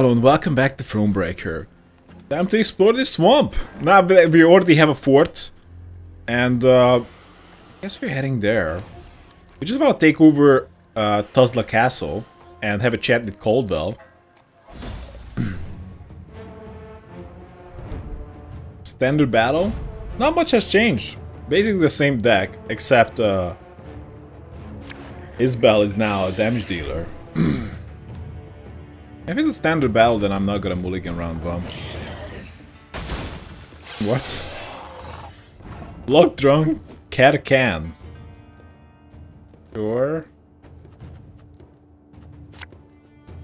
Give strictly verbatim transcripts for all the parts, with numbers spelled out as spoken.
hello and welcome back to Thronebreaker. Time to explore this swamp. Now we already have a fort, and uh, I guess we're heading there. We just want to take over uh, Tuzla Castle and have a chat with Caldwell. Standard battle? Not much has changed. Basically the same deck, except uh, Isbel is now a damage dealer. If it's a standard battle, then I'm not gonna mulligan round one. What? Block drunk cat can. Sure.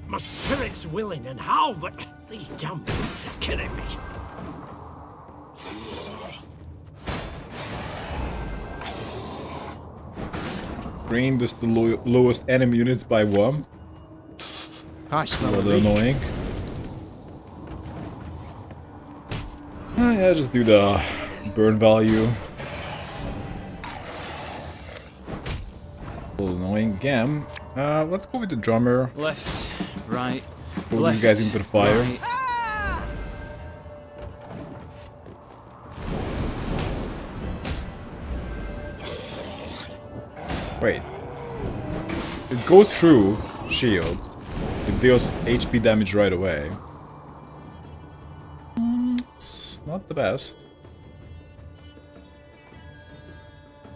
My spirit's willing and how, but these damn boots are killing me. Green does the lo lowest enemy units by one. I smell a little annoying. Oh, yeah, just do the burn value. A little annoying again. Uh, let's go with the drummer. Left, right, pull left, these guys into the fire. Right. Wait. It goes through shield. It deals H P damage right away. Mm, it's not the best.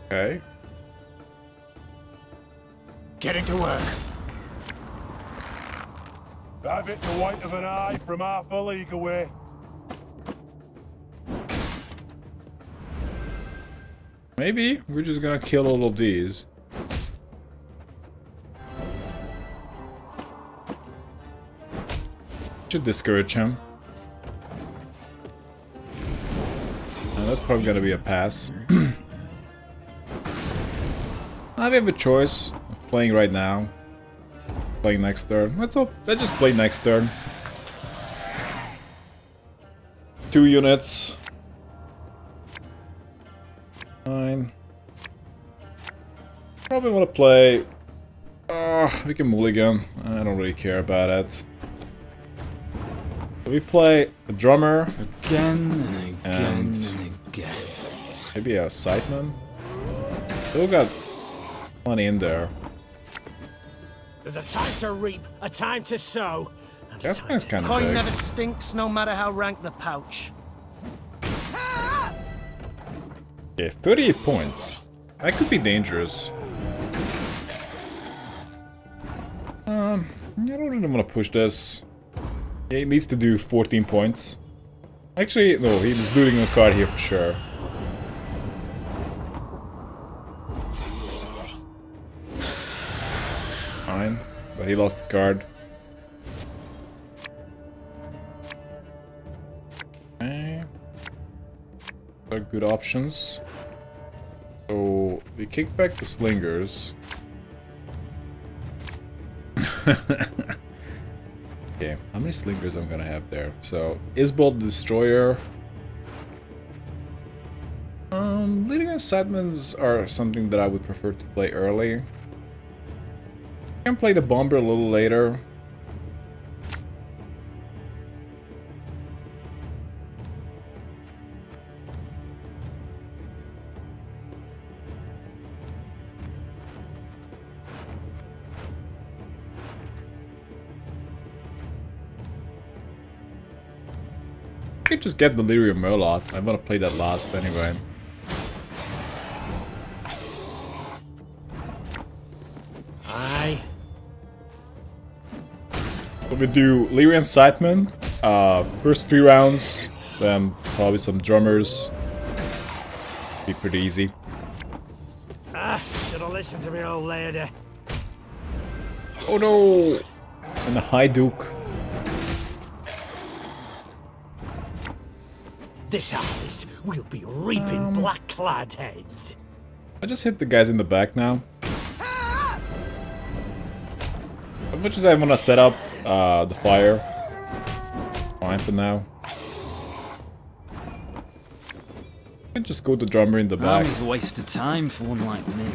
Okay. Getting to work. That bit the white of an eye from half a league away. Maybe we're just gonna kill all of these. Should discourage him. And that's probably gonna be a pass. I have a choice of playing right now. Playing next turn. Let's all let's just play next turn. Two units. Fine. Probably wanna play. Uh, we can mulligan. I don't really care about it. We play a drummer again and again and, and again. Maybe a Scytheman. Still got money in there. There's a time to reap, a time to sow. And that's kind of coin big. Never stinks, no matter how rank the pouch. Yeah, thirty-eight points. That could be dangerous. Um, I don't really want to push this. He needs to do fourteen points. Actually, no, he's looting a card here for sure. Fine, but he lost the card. Okay. Those are good options. So, we kick back the slingers. Okay, how many slingers I'm gonna have there? So, Isbolt the Destroyer. Um, Lyrian Scythemans are something that I would prefer to play early. I can play the bomber a little later. I could just get Delirium Merlot. I want to play that last anyway. Aye. So we do Lyrian Scytheman. Uh, first three rounds, then probably some drummers. Be pretty easy. Ah, should have listened to me old lady. Oh no! And a High Duke. This harvest will be reaping um, black clad heads. I just hit the guys in the back now. Ah! As much as I want to set up uh, the fire, fine for now. I can just go to the drummer in the back. That was a waste of time for one like me.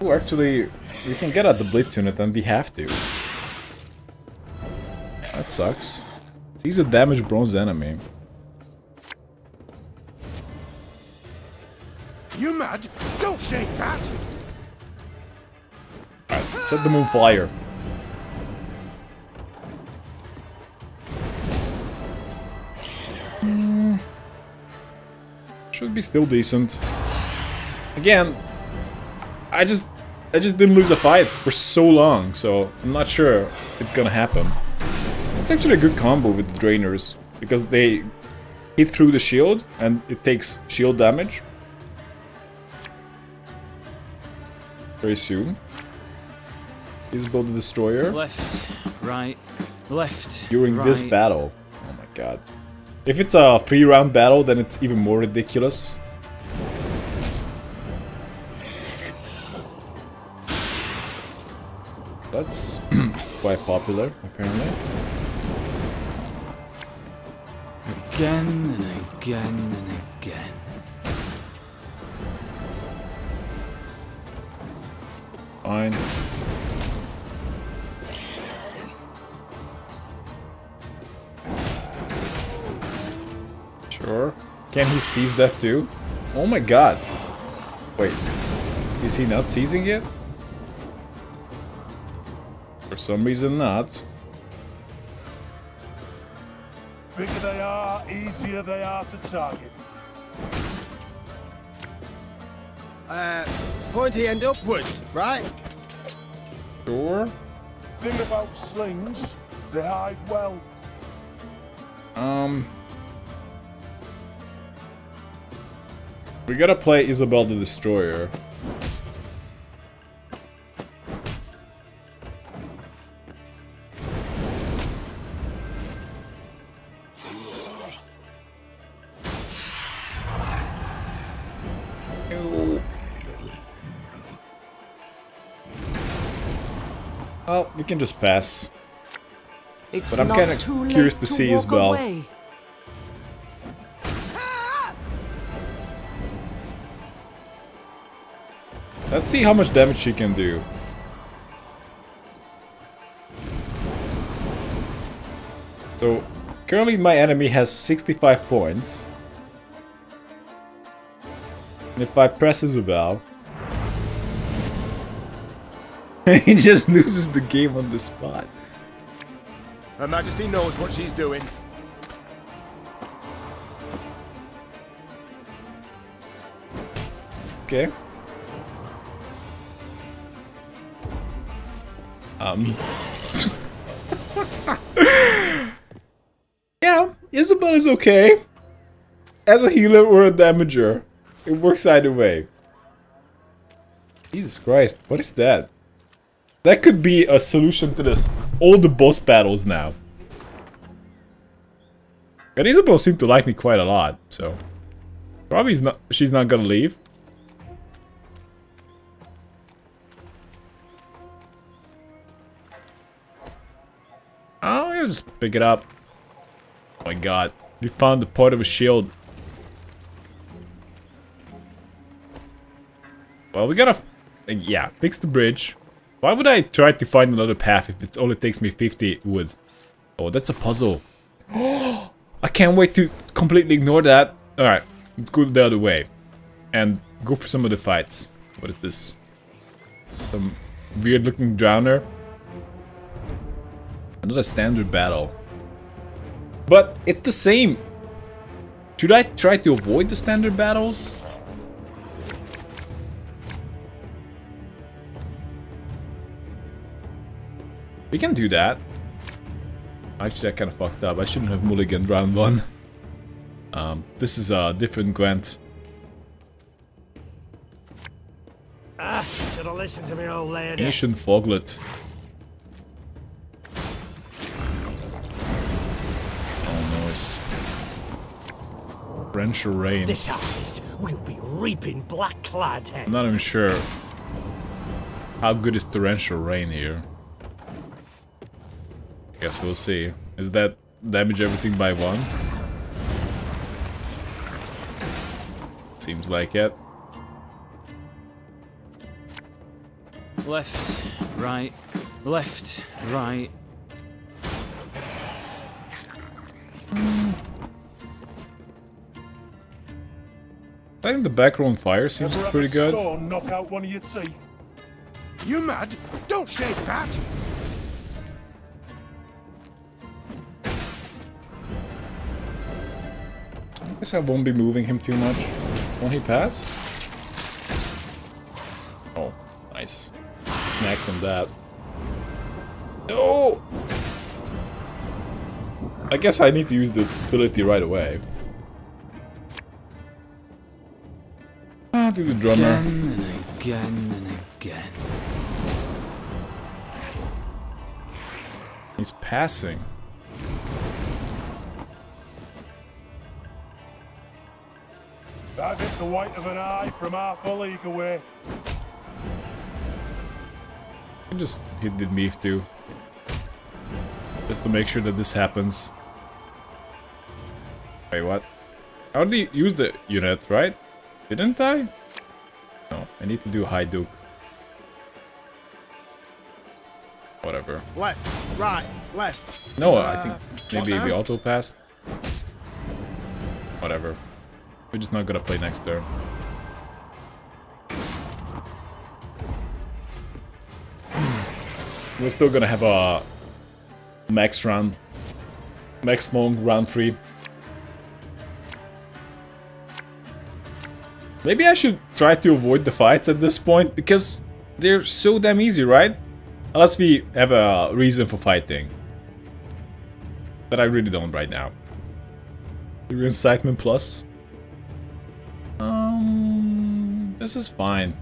Oh, actually, we can get at the blitz unit, and we have to. That sucks. He's a damaged bronze enemy. You mad? Don't shake that! Alright, set them on fire. Mm. Should be still decent. Again, I just I just didn't lose the fight for so long, so I'm not sure it's gonna happen. It's actually a good combo with the Drainers, because they hit through the shield and it takes shield damage. Very soon. Isbolt the Destroyer. Left, right, left. During right. This battle. Oh my god. If it's a three round battle, then it's even more ridiculous. That's quite popular, apparently. Again and again and again. Fine. Sure. Can he seize that too? Oh my god. Wait. Is he not seizing it? For some reason not. Bigger they are, easier they are to target. Uh, pointy end upwards, right? Sure. Thing about slings, they hide well. Um... We gotta play Isbel the Destroyer. Well, we can just pass. It's but I'm kind of curious to see Isbel. Let's see how much damage she can do. So, currently my enemy has sixty-five points. And if I press Isbel... he just loses the game on the spot. Her Majesty knows what she's doing. Okay. Um. Yeah, Isbel is okay. As a healer or a damager, it works either way. Jesus Christ, what is that? That could be a solution to this. All the boss battles now. And Isbel seemed to like me quite a lot, so... Probably is not, she's not gonna leave. Oh, I'll just pick it up. Oh my god. We found the part of a shield. Well, we gotta... Yeah, fix the bridge. Why would I try to find another path if it only takes me fifty wood? Oh, that's a puzzle. I can't wait to completely ignore that. Alright, let's go the other way. And go for some of the fights. What is this? Some weird looking drowner. Another standard battle. But it's the same. Should I try to avoid the standard battles? We can do that. Actually, I kind of fucked up. I shouldn't have mulliganed round one. Um, this is a different Gwent. Ah, should have listened to me, old lady. Ancient Foglet. Oh, nice. Torrential rain. This harvest will be reaping black clad heads. I'm not even sure how good is torrential rain here. Guess we'll see. Is that damage everything by one? Seems like it. Left, right, left, right. I think the back row on fire seems Never pretty good. Storm, knock out one of your teeth. You mad? Don't say that! I guess I won't be moving him too much. Won't he pass? Oh, nice. Snacked on that. No! I guess I need to use the ability right away. Ah, do the drummer. Again and again and again. He's passing. That hit the white of an eye from half a league away. I just hit the Meve too. Just to make sure that this happens. Wait, what? I already used the unit, right? Didn't I? No, I need to do high duke. Whatever. Left, right, left. No, uh, I think maybe we auto passed. Whatever. We're just not gonna play next turn. We're still gonna have a max round, max long round three. Maybe I should try to avoid the fights at this point, because they're so damn easy, right? Unless we have a reason for fighting. That I really don't right now. Lyrian Scytheman plus. Um, this is fine.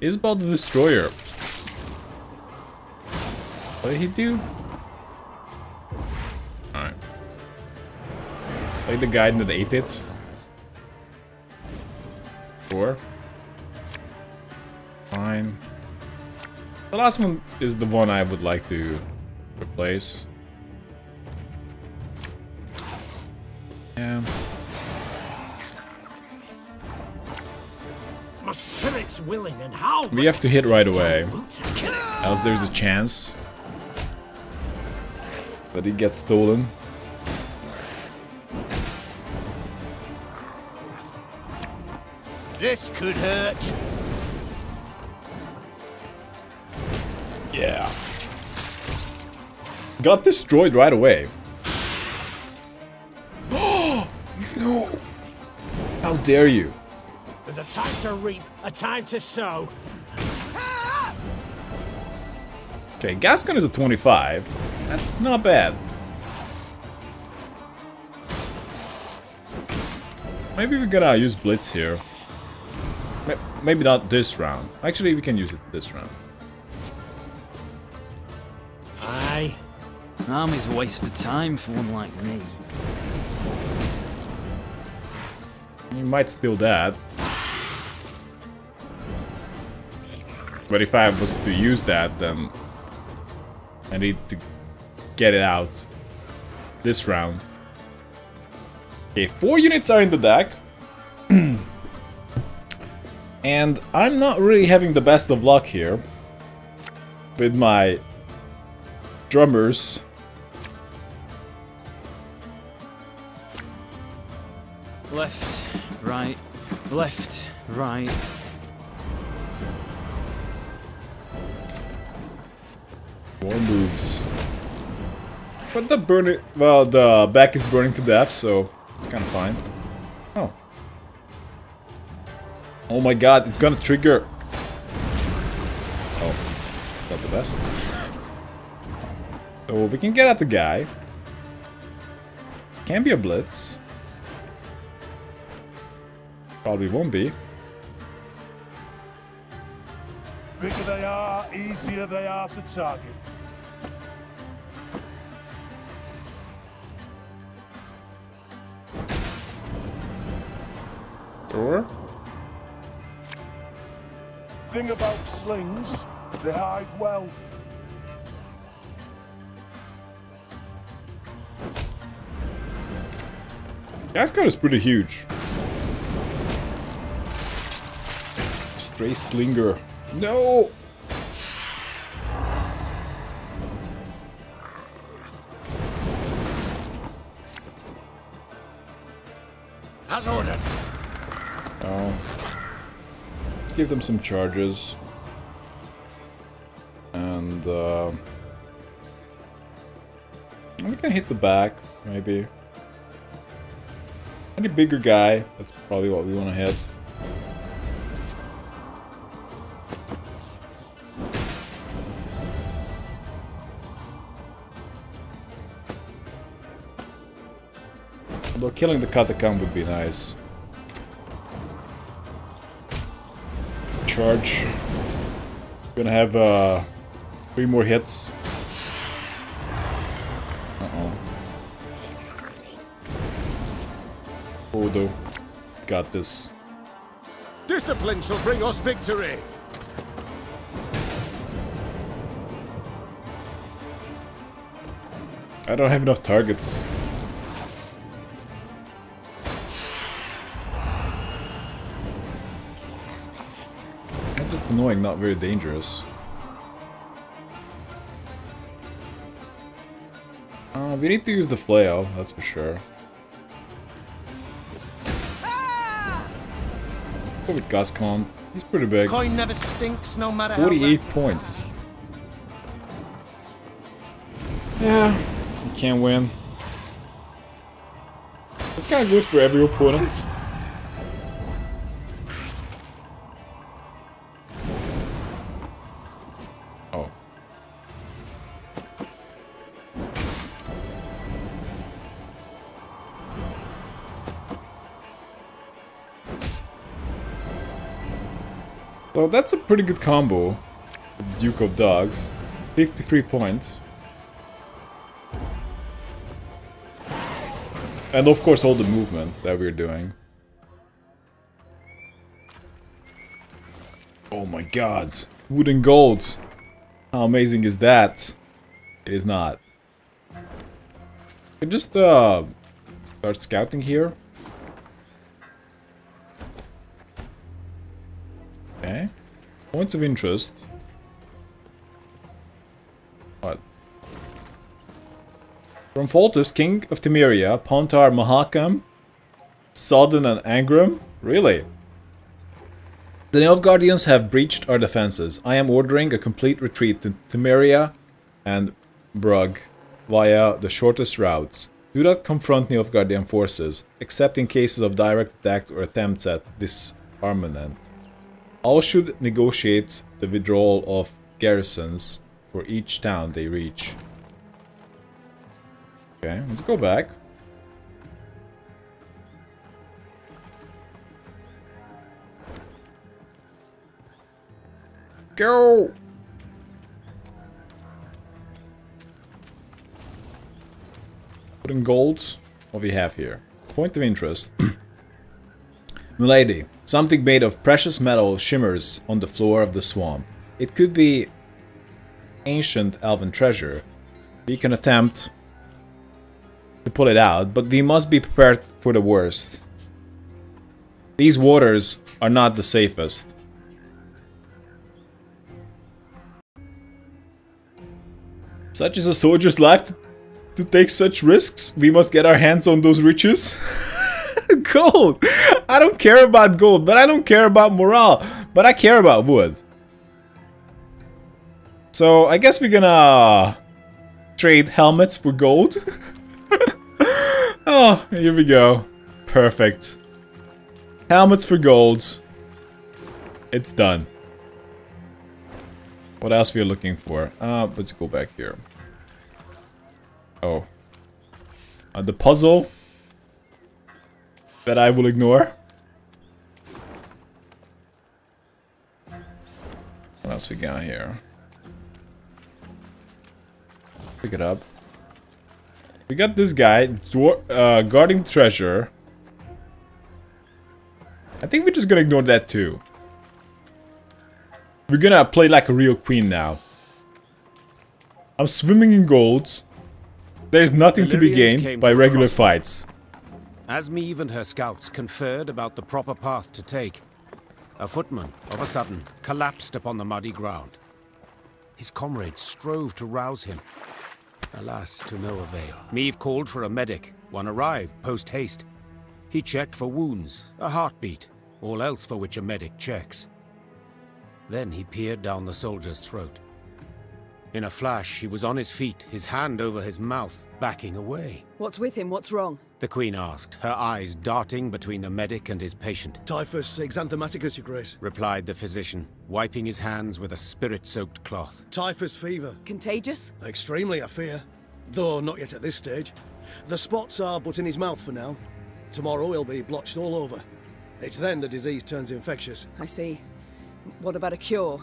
Isbolt the Destroyer. What did he do? Alright. Like the guy that ate it. Sure. Fine. The last one is the one I would like to replace. Yeah. My spirit's willing and how? We have to hit right away. Else there's a chance. But it gets stolen. This could hurt. Yeah. Got destroyed right away. Oh no! How dare you? There's a time to reap, a time to sow. Okay, gas gun is a twenty-five. That's not bad. Maybe we're gonna use Blitz here. Maybe not this round. Actually, we can use it this round. Aye. Army's a waste of time for one like me. You might steal that. But if I was to use that, then I need to get it out this round. Okay, four units are in the deck. And I'm not really having the best of luck here with my drummers. Left, right, left, right. More moves. But the burning, well, the back is burning to death, so it's kind of fine. Oh. Oh my god, it's gonna trigger. Oh, not the best. So we can get at the guy. Can be a blitz. Probably won't be. Bigger they are, easier they are to target. Or? Thing about slings, they hide well. Gascard is pretty huge. Grey Slinger. No! As ordered. Uh, let's give them some charges. And uh, we can hit the back, maybe. Any bigger guy, that's probably what we want to hit. Although killing the catacomb would be nice. Charge. We're gonna have uh, three more hits. Uh-oh. Odo. Got this. Discipline shall bring us victory! I don't have enough targets. Annoying, not very dangerous. Uh, we need to use the flail, that's for sure. Ah! Go with Gascon. He's pretty big. Coin never stinks, no matter forty-eight how points. Yeah, you can't win. That's kind of good for every opponent. So that's a pretty good combo. Duke of Dogs. fifty-three points. And of course all the movement that we're doing. Oh my god. Wood and gold. How amazing is that? It is not. I can just uh, start scouting here. Points of interest. What? From Foltus, King of Temeria, Pontar, Mahakam, Sodden and Engram? Really? The Nilfgaardians have breached our defenses. I am ordering a complete retreat to Temeria and Brug via the shortest routes. Do not confront Nilfgaardian forces, except in cases of direct attack or attempts at disarmament. All should negotiate the withdrawal of garrisons for each town they reach. Okay, let's go back. Go! Put in gold. What we have here? Point of interest. Milady, something made of precious metal shimmers on the floor of the swamp. It could be ancient elven treasure. We can attempt to pull it out, but we must be prepared for the worst. These waters are not the safest. Such is a soldier's life to, to take such risks. We must get our hands on those riches. Gold! I don't care about gold, but I don't care about morale, but I care about wood. So I guess we're gonna trade helmets for gold. Oh, here we go. Perfect. Helmets for gold. It's done. What else we are looking for? Uh, let's go back here. Oh. Uh, the puzzle that I will ignore. What else we got here? Pick it up. We got this guy uh, guarding treasure. I think we're just gonna ignore that too. We're gonna play like a real queen now. I'm swimming in gold. There's nothing to be gained by regular fights. As Meve and her scouts conferred about the proper path to take, A footman, of a sudden, collapsed upon the muddy ground. His comrades strove to rouse him. Alas, to no avail. Meve called for a medic. One arrived, post-haste. He checked for wounds, a heartbeat, all else for which a medic checks. Then he peered down the soldier's throat. In a flash, he was on his feet, his hand over his mouth, backing away. What's with him? What's wrong? The Queen asked, her eyes darting between the medic and his patient. Typhus exanthematicus, Your Grace, replied the physician, wiping his hands with a spirit-soaked cloth. Typhus fever. Contagious? Extremely, I fear. Though not yet at this stage. The spots are but in his mouth for now. Tomorrow he'll be blotched all over. It's then the disease turns infectious. I see. What about a cure?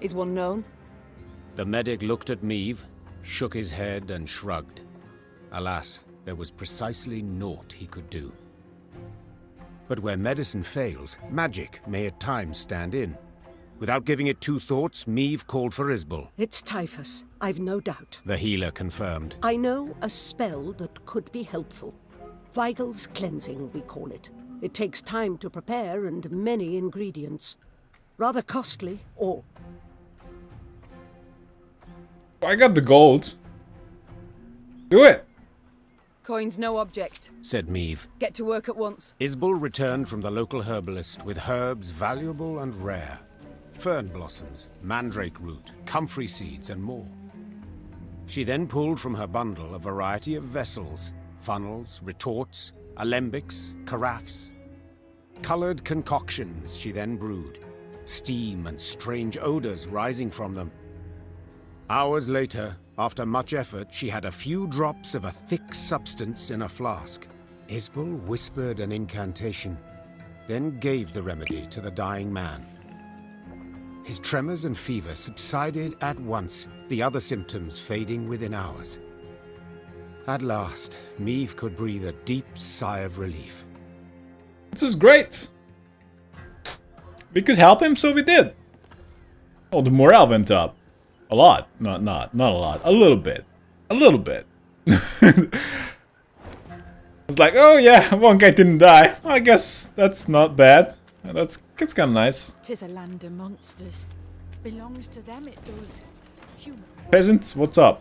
Is one known? The medic looked at Meve, shook his head and shrugged. Alas, there was precisely naught he could do. But where medicine fails, magic may at times stand in. Without giving it two thoughts, Meve called for Isbel. It's typhus, I've no doubt, the healer confirmed. I know a spell that could be helpful. Veigel's cleansing, we call it. It takes time to prepare and many ingredients. Rather costly, all. I got the gold. Do it! Coin's no object, said Meve. Get to work at once. Isbel returned from the local herbalist with herbs valuable and rare. Fern blossoms, mandrake root, comfrey seeds and more. She then pulled from her bundle a variety of vessels, funnels, retorts, alembics, carafes. Colored concoctions she then brewed, steam and strange odors rising from them. Hours later, after much effort, she had a few drops of a thick substance in a flask. Isbel whispered an incantation, then gave the remedy to the dying man. His tremors and fever subsided at once, the other symptoms fading within hours. At last, Meve could breathe a deep sigh of relief. This is great! We could help him, so we did! Oh, the morale went up. A lot, not not not a lot, a little bit, a little bit. It's like, oh yeah, one guy didn't die. I guess that's not bad. That's that's kind of nice. Tis a land of monsters. Belongs to them, it does. Human. Peasant, what's up?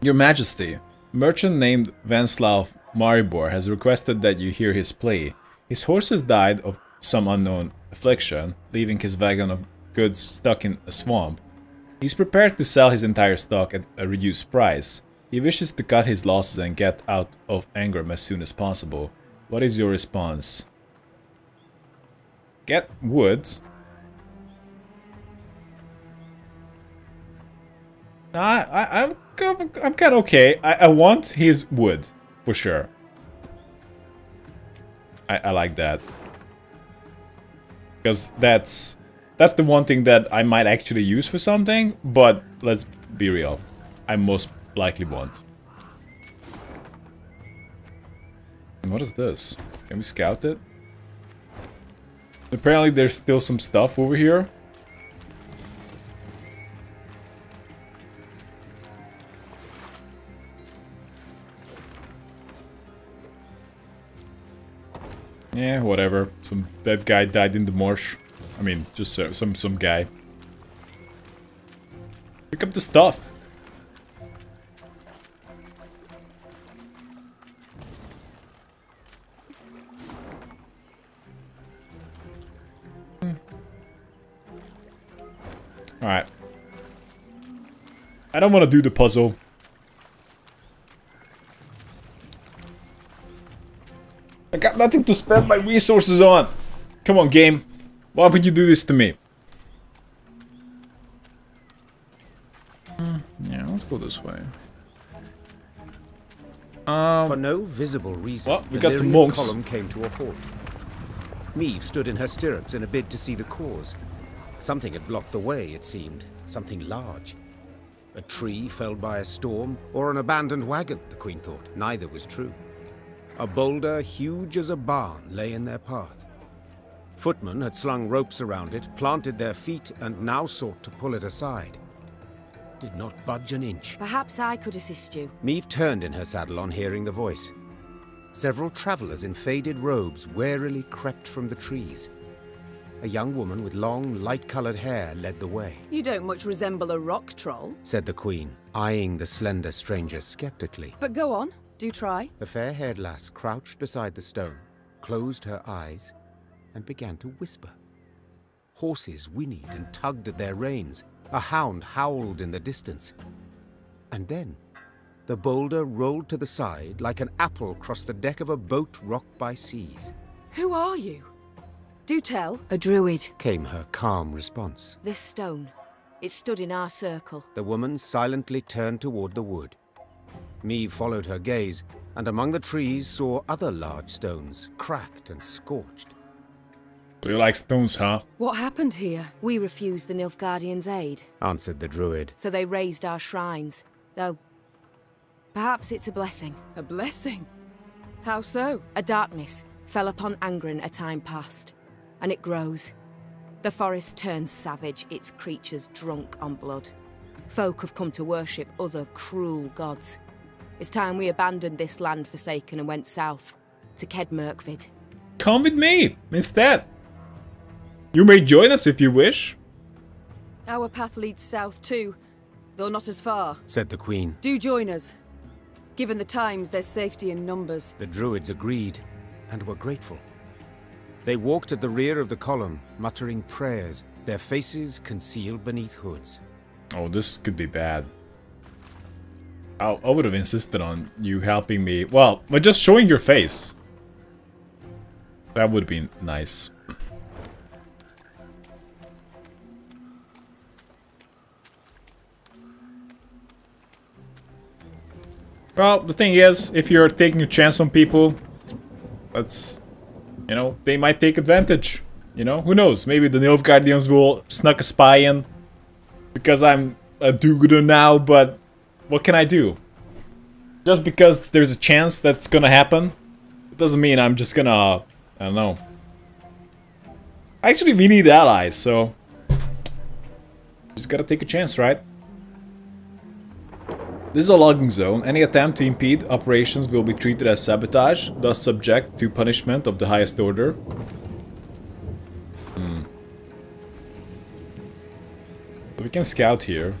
Your Majesty, merchant named Vanslav Maribor has requested that you hear his plea. His horses died of some unknown affliction, leaving his wagon of goods stuck in a swamp. He's prepared to sell his entire stock at a reduced price. He wishes to cut his losses and get out of Engram as soon as possible. What is your response? Get wood. I, I, I'm, I'm kind of okay. I, I want his wood, for sure. I, I like that. Because that's... That's the one thing that I might actually use for something, but let's be real. I most likely won't. What is this? Can we scout it? Apparently there's still some stuff over here. Yeah, whatever. Some that guy died in the marsh. I mean, just uh, some some guy. Pick up the stuff. Hmm. All right. I don't want to do the puzzle. I got nothing to spend my resources on. Come on, game. Why would you do this to me? Mm, yeah, let's go this way. Um, For no visible reason, well, we the got some monks. Column came to a halt. Meve stood in her stirrups in a bid to see the cause. Something had blocked the way, it seemed. Something large. A tree felled by a storm, or an abandoned wagon, the Queen thought. Neither was true. A boulder huge as a barn lay in their path. Footmen had slung ropes around it, planted their feet, and now sought to pull it aside. Did not budge an inch. Perhaps I could assist you. Meve turned in her saddle on hearing the voice. Several travelers in faded robes warily crept from the trees. A young woman with long, light-coloured hair led the way. You don't much resemble a rock troll, said the Queen, eyeing the slender stranger sceptically. But go on, do try. The fair-haired lass crouched beside the stone, closed her eyes, and began to whisper. Horses whinnied and tugged at their reins. A hound howled in the distance. And then, the boulder rolled to the side like an apple crossed the deck of a boat rocked by seas. Who are you? Do tell. A druid, came her calm response. This stone, it stood in our circle. The woman silently turned toward the wood. Meve followed her gaze, and among the trees saw other large stones, cracked and scorched. Do you like stones, huh? What happened here? We refused the Nilfgaardians' aid, answered the druid. So they raised our shrines, though perhaps it's a blessing. A blessing? How so? A darkness fell upon Angren a time past. And it grows. The forest turns savage, its creatures drunk on blood. Folk have come to worship other cruel gods. It's time we abandoned this land forsaken and went south, to Ked Merkvit. Come with me, instead. You may join us if you wish. Our path leads south too, though not as far, said the Queen. Do join us. Given the times, there's safety in numbers. The druids agreed, and were grateful. They walked at the rear of the column, muttering prayers, their faces concealed beneath hoods. Oh, this could be bad. I'll, I would have insisted on you helping me. Well, by just showing your face. That would be nice. Well, the thing is, if you're taking a chance on people, that's... You know, they might take advantage. You know, who knows? Maybe the Nilfgaardians will snuck a spy in. Because I'm a do-gooder now, but what can I do? Just because there's a chance that's gonna happen, it doesn't mean I'm just gonna... I don't know. Actually, we need allies, so... Just gotta take a chance, right? This is a logging zone. Any attempt to impede operations will be treated as sabotage, thus subject to punishment of the highest order. Hmm. We can scout here.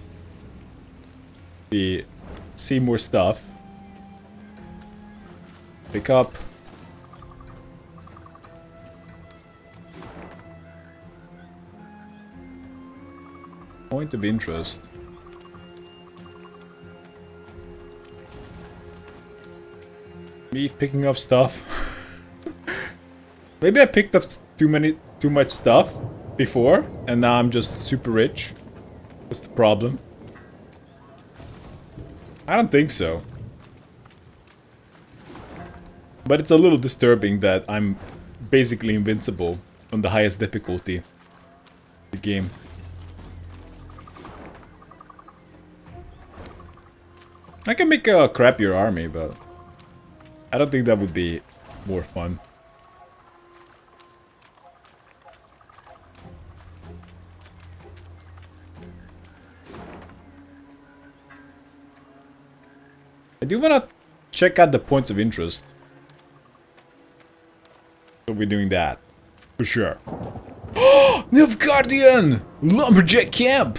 We see more stuff. Pick up. Point of interest. Me picking up stuff. Maybe I picked up too many, too much stuff before, and now I'm just super rich. What's the problem? I don't think so. But it's a little disturbing that I'm basically invincible on the highest difficulty of the game. I can make a crappier army, but... I don't think that would be more fun. I do want to check out the points of interest. So we're doing that. For sure. Nilfgaardian! Lumberjack camp!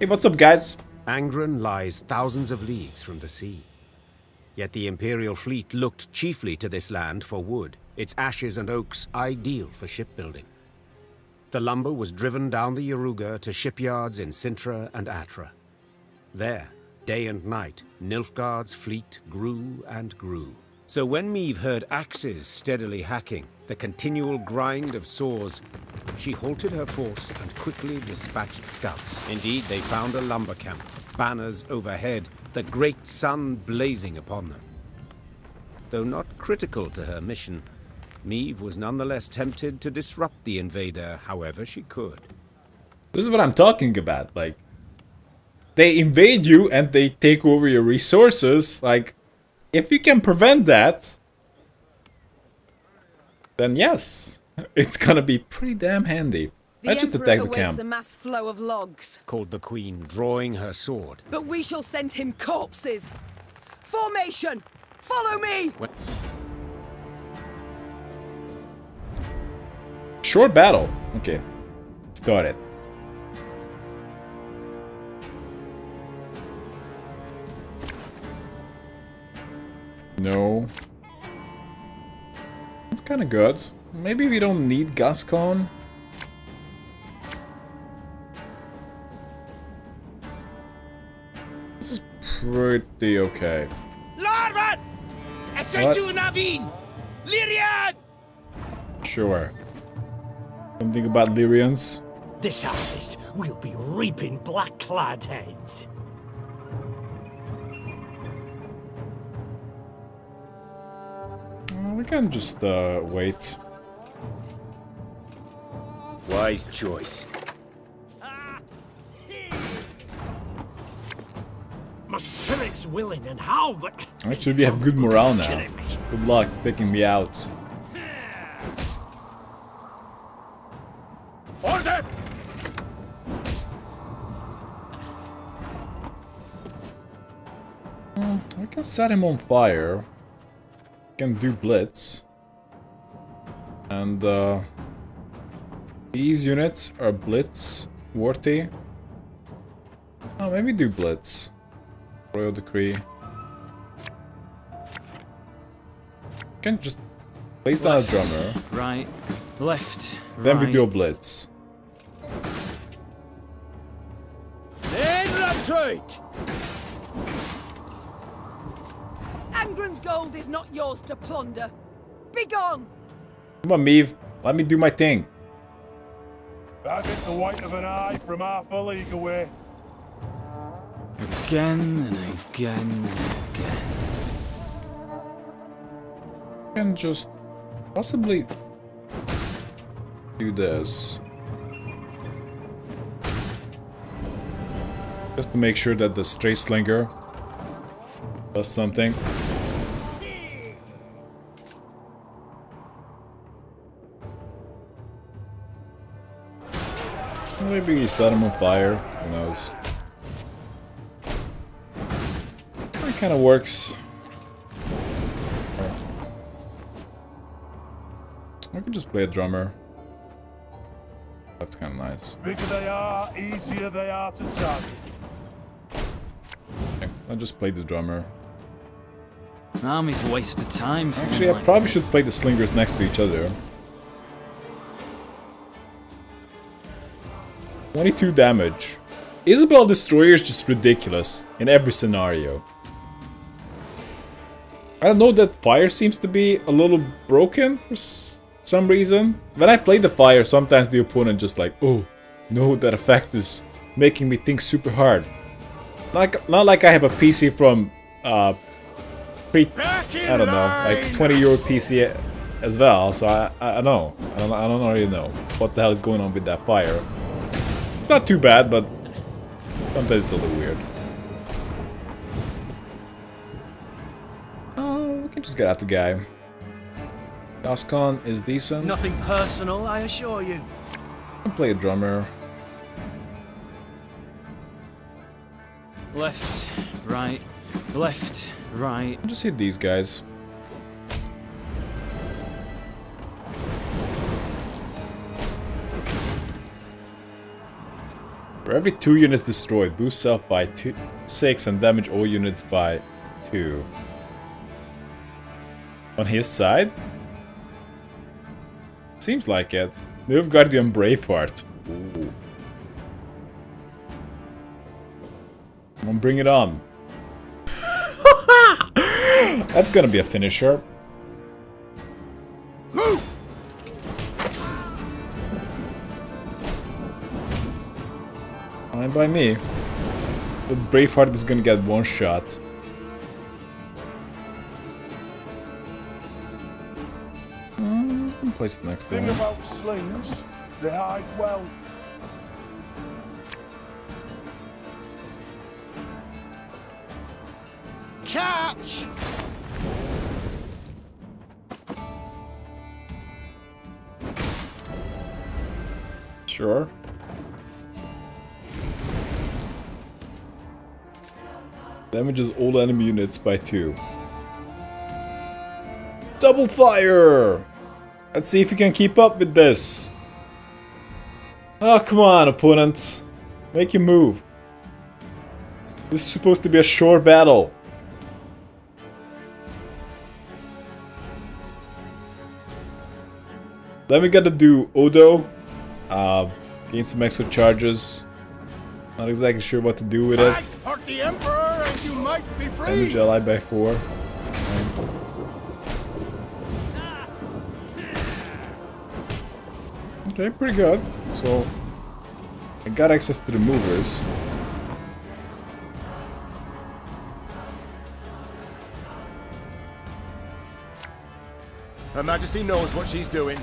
Hey, what's up, guys? Angren lies thousands of leagues from the sea. Yet the Imperial fleet looked chiefly to this land for wood, its ashes and oaks ideal for shipbuilding. The lumber was driven down the Yaruga to shipyards in Sintra and Atra. There, day and night, Nilfgaard's fleet grew and grew. So when Meve heard axes steadily hacking, the continual grind of saws, she halted her force and quickly dispatched scouts. Indeed, they found a lumber camp, banners overhead, the great sun blazing upon them. Though not critical to her mission, Meve was nonetheless tempted to disrupt the invader however she could. This is what I'm talking about, like... They invade you and they take over your resources, like... If you can prevent that... Then yes, it's gonna be pretty damn handy. The I just attacked the camp. A mass flow of logs, called the Queen, drawing her sword. But we shall send him corpses. Formation, follow me. Short battle. Okay. Start it. No. It's kind of good. Maybe we don't need Gascon. This is pretty okay. Larvan! I sent you Naveen! Lyrian! Sure. Something about Lyrians? This harvest will be reaping black clad heads. We can just uh, wait. Wise choice. My spirit's willing and how, but actually we have good morale now. Good luck taking me out. Order! Mm, I can set him on fire. Can do blitz, and uh, these units are blitz worthy. Oh, maybe do blitz. Royal decree. Can just place down a drummer. Right, left. Then right. We do a blitz. Then retreat. Angren's gold is not yours to plunder. Be gone! Come on, Meve. Let me do my thing. That is the white of an eye from half a league away. Again and again and again. I can just possibly do this. Just to make sure that the Stray Slinger does something. Maybe he set him on fire, who knows. It kind of works. I could just play a drummer. That's kind of nice. Bigger they are, easier they are to target. Okay, I'll just play the drummer. An army's a waste of time. For Actually, I like probably that. should play the slingers next to each other. twenty-two damage. Isbel Destroyer is just ridiculous in every scenario. I don't know, that fire seems to be a little broken for s some reason. When I play the fire, sometimes the opponent just like, oh, no, that effect is making me think super hard. Like, not like I have a P C from, uh, pre I don't know, like twenty euro P C as well. So I, I, I know, I don't, I don't really know what the hell is going on with that fire. Not too bad, but sometimes it's a little weird. Oh, we can just get out the guy. Gascon is decent. Nothing personal, I assure you. I can play a drummer. Left, right, left, right. Just hit these guys. For every two units destroyed, boost self by two, six and damage all units by two. On his side? Seems like it. Nilfgaardian Braveheart. Ooh. Come on, bring it on. That's gonna be a finisher. And by me, the Braveheart is gonna get one shot. Mm, can place it next thing. Thing about slings, they hide well. Catch! Sure. Damages all enemy units by two. Double fire! Let's see if we can keep up with this. Oh, come on, opponent. Make your move. This is supposed to be a short battle. Then we gotta do Odo. Uh, gain some extra charges. Not exactly sure what to do with it. Fight the Emperor and you might be free. Damage ally by four. Okay, pretty good. So I got access to the movers. Her Majesty knows what she's doing.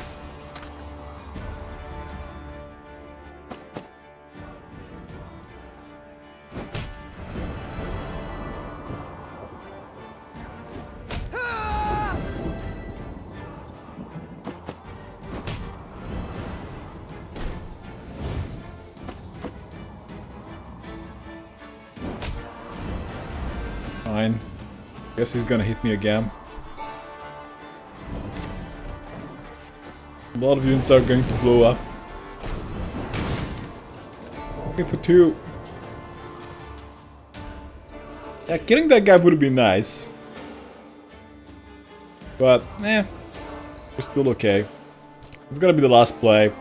Fine. Guess he's gonna hit me again. A lot of units are going to blow up. Okay, for two. Yeah, killing that guy would be nice. But, eh. We're still okay. It's gonna be the last play.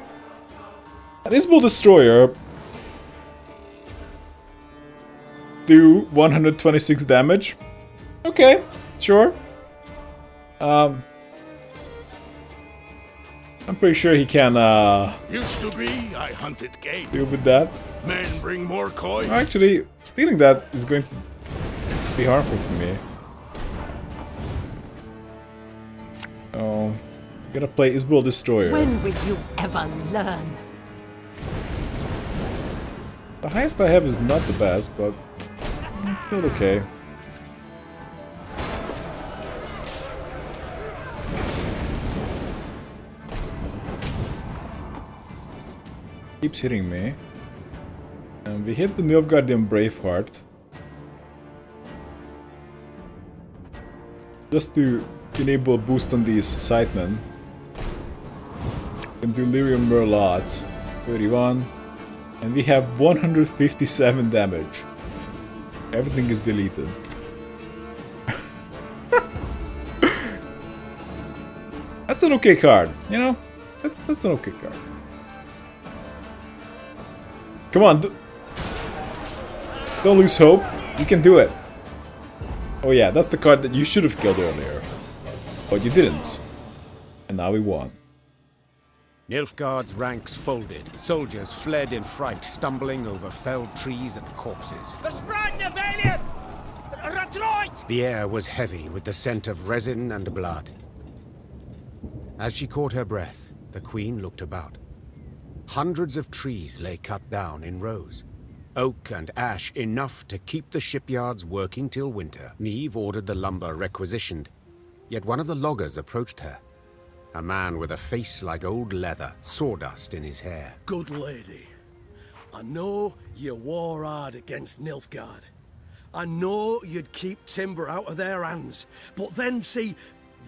An Isbolt Destroyer. Do one hundred twenty-six damage. Okay, sure. Um... I'm pretty sure he can, uh... Used to be, I hunted game. Deal with that. Men bring more coin. Actually, stealing that is going to be harmful to me. Oh, I'm gonna play Isbolt Destroyer. When will you ever learn? The highest I have is not the best, but it's still okay. Keeps hitting me. And we hit the Nilfgaardian Braveheart. Just to enable a boost on these Scythemen. And Delirium Merlot. thirty-one. And we have one hundred fifty-seven damage. Everything is deleted. That's an okay card, you know? That's that's an okay card. Come on, do don't lose hope. You can do it. Oh yeah, that's the card that you should have killed earlier. But you didn't. And now we won. Nilfgaard's ranks folded. Soldiers fled in fright, stumbling over felled trees and corpses. The air was heavy with the scent of resin and blood. As she caught her breath, the queen looked about. Hundreds of trees lay cut down in rows. Oak and ash, enough to keep the shipyards working till winter. Meve ordered the lumber requisitioned, yet one of the loggers approached her. A man with a face like old leather, sawdust in his hair. Good lady, I know you war hard against Nilfgaard. I know you'd keep timber out of their hands, but then see,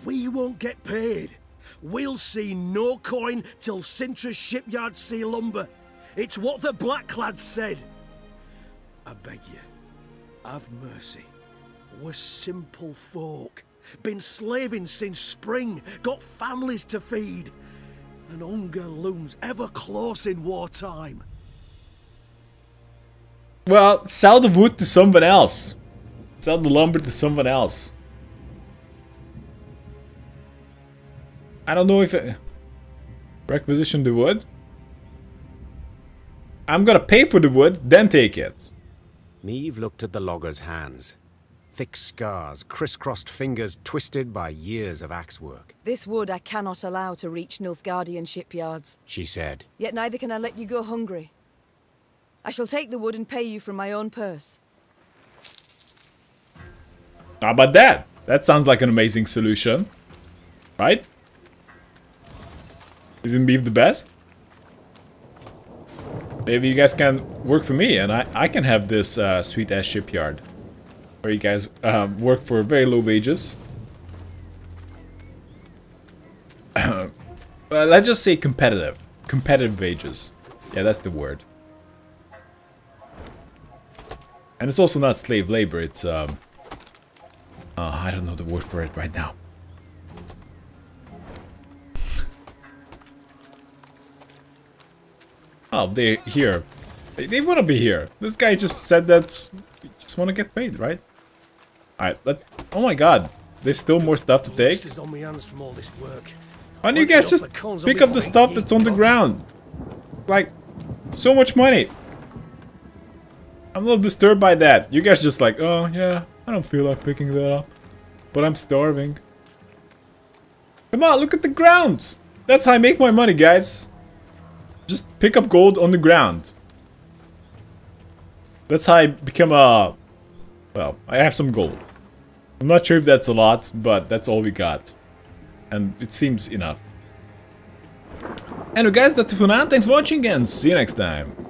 we won't get paid. We'll see no coin till Sintra's shipyard see lumber. It's what the black lad said. I beg you, have mercy. We're simple folk. Been slaving since spring, got families to feed. And hunger looms ever close in wartime. Well, sell the wood to someone else. Sell the lumber to someone else. I don't know if it... Requisition the wood? I'm gonna pay for the wood, then take it. Meve looked at the logger's hands. Thick scars, crisscrossed fingers twisted by years of axe work. This wood I cannot allow to reach Nilfgaardian shipyards, she said. Yet neither can I let you go hungry. I shall take the wood and pay you from my own purse. How about that? That sounds like an amazing solution. Right? Isn't Beef the best? Maybe you guys can work for me and I, I can have this uh, sweet ass shipyard. Where you guys um, work for very low wages. Well, let's just say competitive. Competitive wages. Yeah, that's the word. And it's also not slave labor, it's, um... Uh, I don't know the word for it right now. Oh, they're here. They, they want to be here. This guy just said that he just want to get paid, right? Alright, let's... Oh my god. There's still more stuff to take. Why don't you guys just pick up the stuff that's on the ground? Like, so much money. I'm a little disturbed by that. You guys just like, oh yeah, I don't feel like picking that up. But I'm starving. Come on, look at the ground. That's how I make my money, guys. Just pick up gold on the ground. That's how I become a... Well, I have some gold. I'm not sure if that's a lot, but that's all we got. And it seems enough. Anyway guys, that's it for now. Thanks for watching and see you next time.